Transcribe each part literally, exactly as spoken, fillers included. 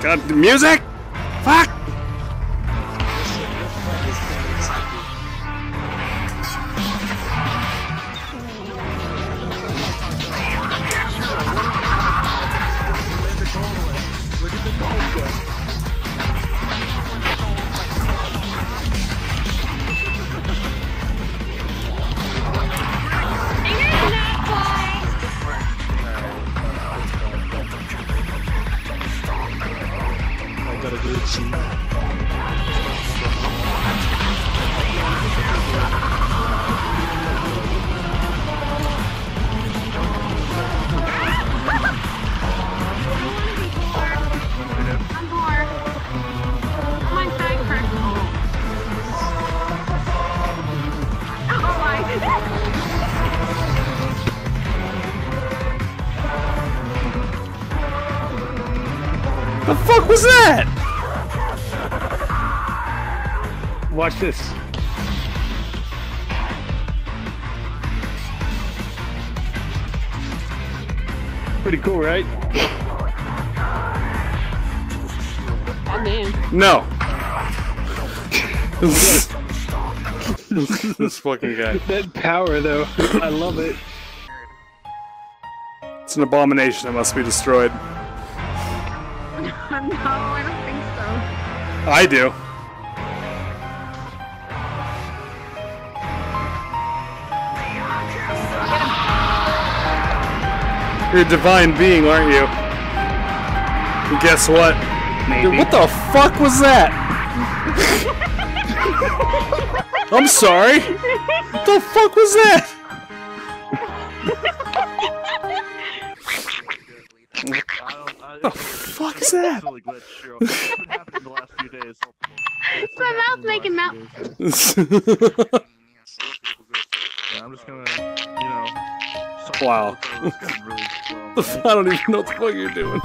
God, the music? Fuck! The fuck was that? Watch this. Pretty cool, right? I'm in. No. This fucking guy. That power, though. I love it. It's an abomination that must be destroyed. No, I don't think so. I do. You're a divine being, aren't you? And guess what? Maybe. What the fuck was that? I'm sorry. What the fuck was that? What the fuck is that? It's my mouth making mouth. Wow. I don't even know what the fuck you're doing.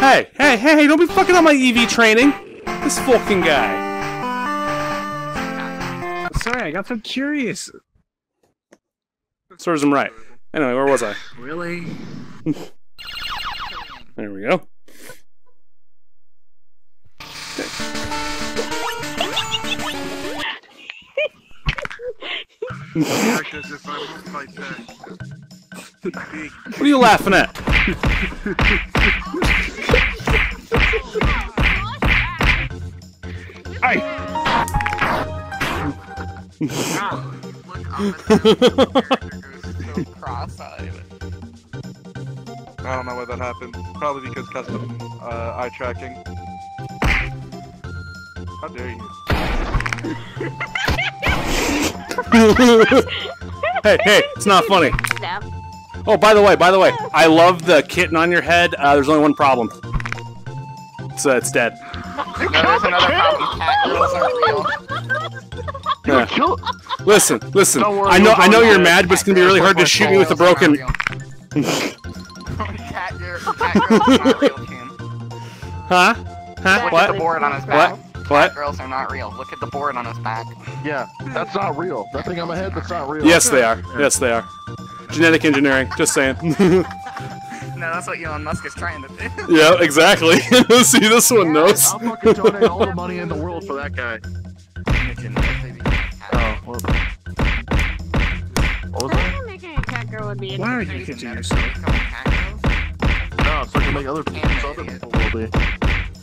Hey, hey, hey, hey, don't be fucking on my E V training! This fucking guy. Sorry, I got so curious. Serves him right. Anyway, where was I? Really? There we go. What are you laughing at? Hey! Oh, look up and go cross-eyed. I don't know why that happened. Probably because custom uh, eye tracking. How dare you? Hey, hey, it's not funny. Oh, by the way, by the way, I love the kitten on your head. Uh, there's only one problem. So it's dead. You no, there's another problem. Cat girls aren't real. Kill listen, listen. Worry, I know, I know you're mad, but it's gonna be really hard to shoot me with a broken. Cat girls aren't real, Ken. Huh? Huh? Look what? At the board on his back. What? What? Cat girls are not real. Look at the board on his back. Yeah, that's not real. That thing on my head, that's not real. Yes, they are. Yes, they are. Genetic engineering. Just saying. No, that's what Elon Musk is trying to do. Yeah, exactly. See, this one knows. I'll fucking donate all the money in the world for that guy. Oh, what was that? What was that? Why are you hitting yourself? No, so I can make other people other people will be.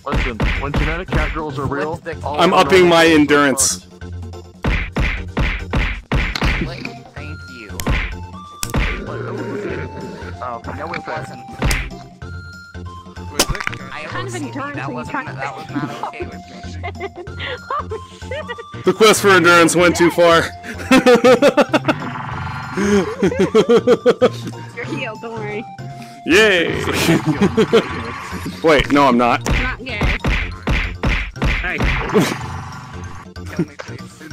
Listen, when genetic cat girls are real, I'm upping my endurance. Thank you. Oh, no, it wasn't. I kind of endurance that wasn't, that was not okay with me. Oh, shit. The quest for endurance went too far. You're healed, don't worry. Yay! Wait, no I'm not. I'm not gay. Hey.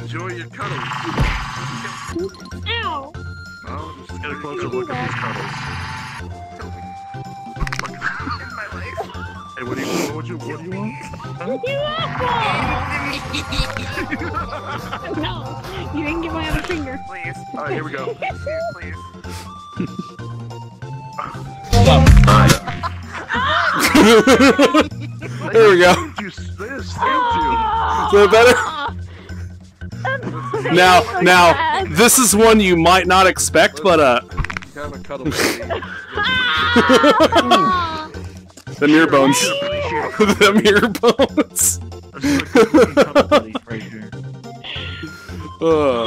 Enjoy your cuddles. Ow! Oh, just get a closer look at these cuddles. Hey, what do you what do you what do you want? Huh? You No, you didn't get my other finger. Please. Alright, here we go. Please. Oh. There we go. Is that better? Now, so now, bad. This is one you might not expect, but uh. Have a cuddle. The mirror bones. The mirror bones. Oh,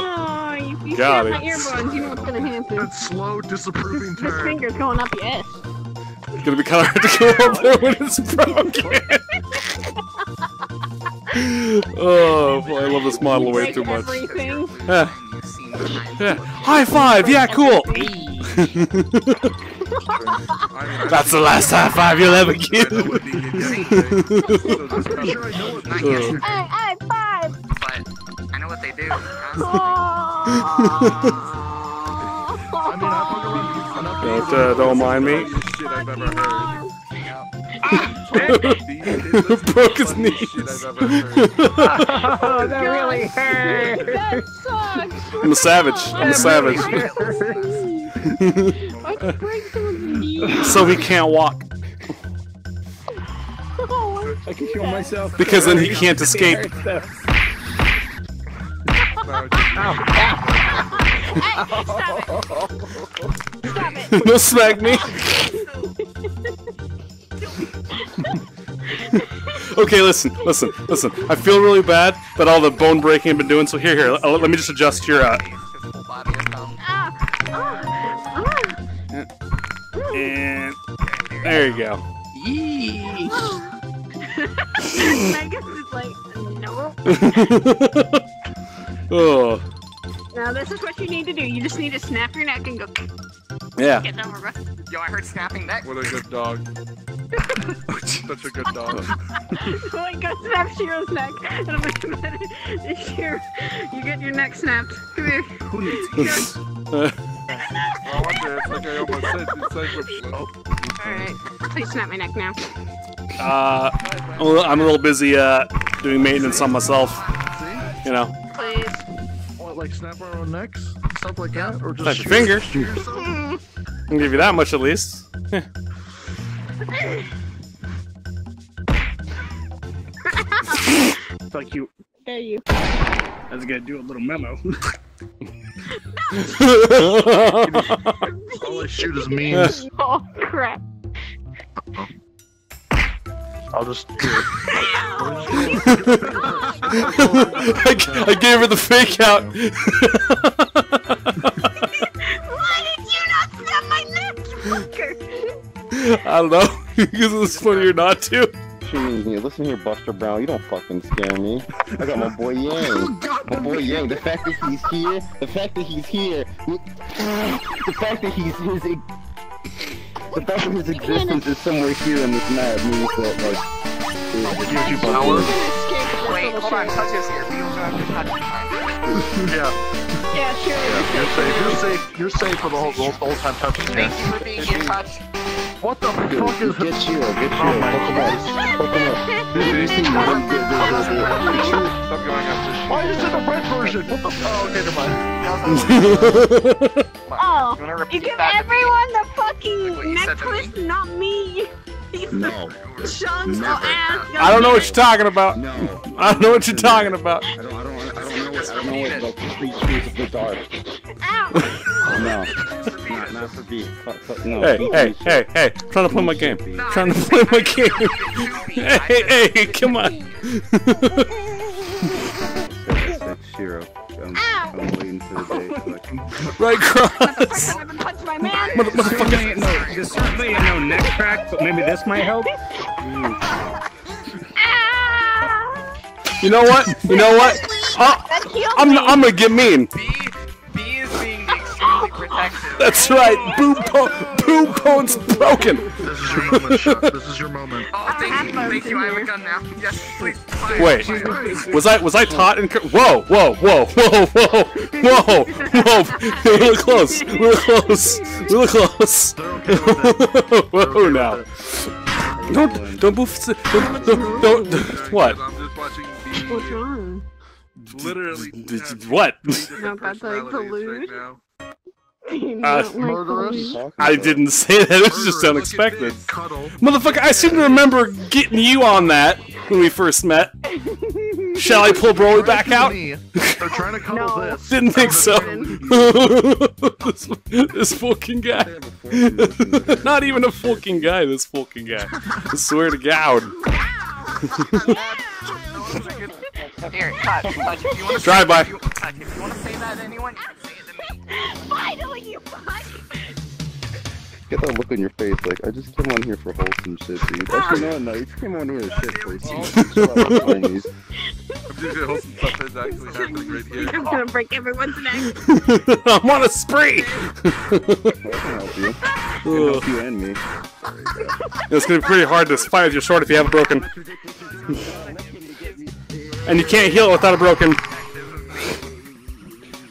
you, you got it. Earbuds, you know what's gonna happen. That slow, disapproving turn. His finger's going up your ass. It's gonna be kind of hard to go up there when it's broken. Oh boy, I love this model way too much. Yeah. Yeah. High five! Yeah, cool! That's the last high five you'll ever get! Hey, high five! But I know what they do. Don't, uh, don't mind me. I've ever heard. Ah, broke his knees. Oh, that really hurt. That sucks. I'm a savage. I'm a savage. Let's break someone's knees. So he can't walk. Oh, I can kill myself. Because then he can't escape. Stop it. Don't smack me. Okay, listen, listen, listen. I feel really bad about all the bone breaking I've been doing, so here, here, let, let me just adjust your, uh... And... There you go. I guess it's like... No. Oh. Now this is what you need to do. You just need to snap your neck and go... Yeah. Get them over. Yo, I heard snapping neck. What a good dog. Such a good dog. So I go snap Shiro's neck. And I'm like, Shiro, you get your neck snapped. Come here. Who needs this? Well, I wonder, it's like I almost said. It's like we're... Oh. Alright, please snap my neck now. Uh, I'm a little busy, uh, doing maintenance on myself. You know. Please. What, like snap our own necks? Stuff like that? Or just snap your finger. I'll give you that much at least. Fuck you. There you. I was gonna do a little memo. All I shoot is memes. Oh crap. I'll just do it. I, I gave her the fake out. I don't know, because it was funnier not to. Here, listen here, Buster Brown, you don't fucking scare me. I got my boy Yang. My boy Yang, the fact that he's here, the fact that he's here, the fact that he's his, the fact that his existence is somewhere here in this map means that, like, it gives you power. Wait, hold on, touch his ear. Yeah. Yeah, sure. Yeah, you're safe. You're safe. You're safe for the whole, the whole time touching. Thank you for being in touch. What the Dude, fuck is get you? Get you? Oh my God! Open up. Dude, you see what? Stop going after. Why is it the red version? What the fuck? Oh, okay, never mind. Oh, you give everyone the fucking neck twist, not me. No. Sean's no ass. I don't know what you're talking about. No. I don't know what you're talking about. I don't. I don't. I don't know what. I don't know what. Like, complete streets of the dark. Ow. No. Not, not for beat. No. Hey, hey, hey, hey! I'm trying to play my game. I'm trying to play my game. Hey, hey, come on. That's Shiro. I'm, I'm waiting for the day. Right cross. Motherfucker. No, there's certainly no neck crack, but maybe this might help. You know what? You know what? Uh, I'm I'm gonna get mean. B, B is being extremely protective. That's right. Boom, po boom bone's broken. This is your moment, Chuck. This is your moment. Oh, thank you. Thank you. I have a gun now. Yes, please. Fire. Wait, was I was I taught in? Whoa, whoa, whoa, whoa, whoa, whoa, whoa! We were close. We were close. We were close. Whoa, now. Don't don't move. Don't don't, don't, don't what? What's wrong? Literally. What? Not about to like collude. Uh, murderous? I didn't say that, it was just unexpected. Motherfucker, I seem to remember getting you on that when we first met. Shall I pull Broly back out? They're trying to cuddle this. Didn't think so. this, this fucking guy. Not even a fucking guy, this fucking guy. I swear to God. Here, cut. Drive by. If you want to say that to anyone, finally, you fuck! Get that look on your face, like, I just came on here for wholesome shit, dude. Actually, no, no, you just came on here to shit, please. I'm just gonna wholesome stuff is actually happening right here. I'm gonna break everyone's neck. I'm on a spree! I can help you. I can help you and me. It's gonna be pretty hard to fight with your sword if you haven't broken. And you can't heal it without a broken.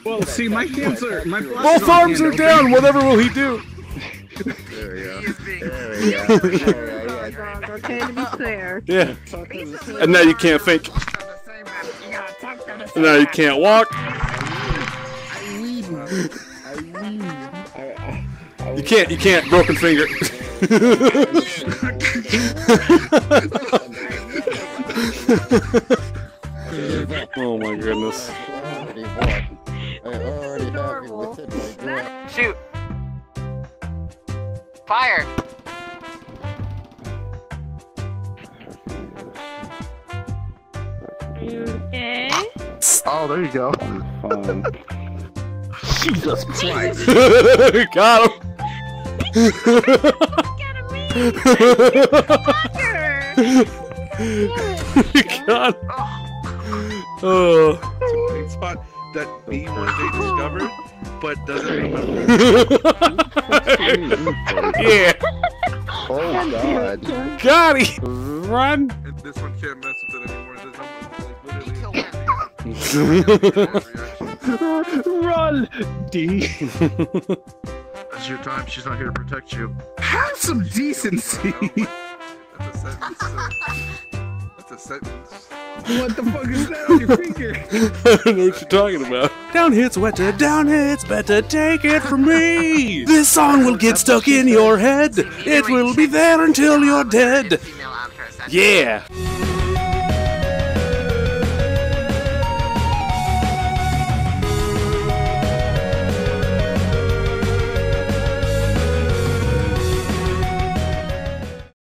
Well, see, my hands are. My both arms are down. Whatever will he do? There we go. There we go. There we go. Yeah. And now you can't think. And now you can't walk. You can't. You can't. Broken finger. Oh my goodness. Shoot! Fire! Are you okay? Oh, there you go. Um, Jesus Christ! Got him! Got him! Oh! It's a great spot. That B one day discovered, but doesn't remember. Yeah. Oh God. Got him. Run. And this one can't mess with it anymore. There's no one, like, literally. Run, D. That's your time. She's not here to protect you. Have some decency. That's a sentence. That's a sentence. What the fuck is that on your finger? I don't know what you're talking about. Down hits wetter, down hits better, take it from me! This song will get stuck in your head. It will be there until you're dead. Yeah!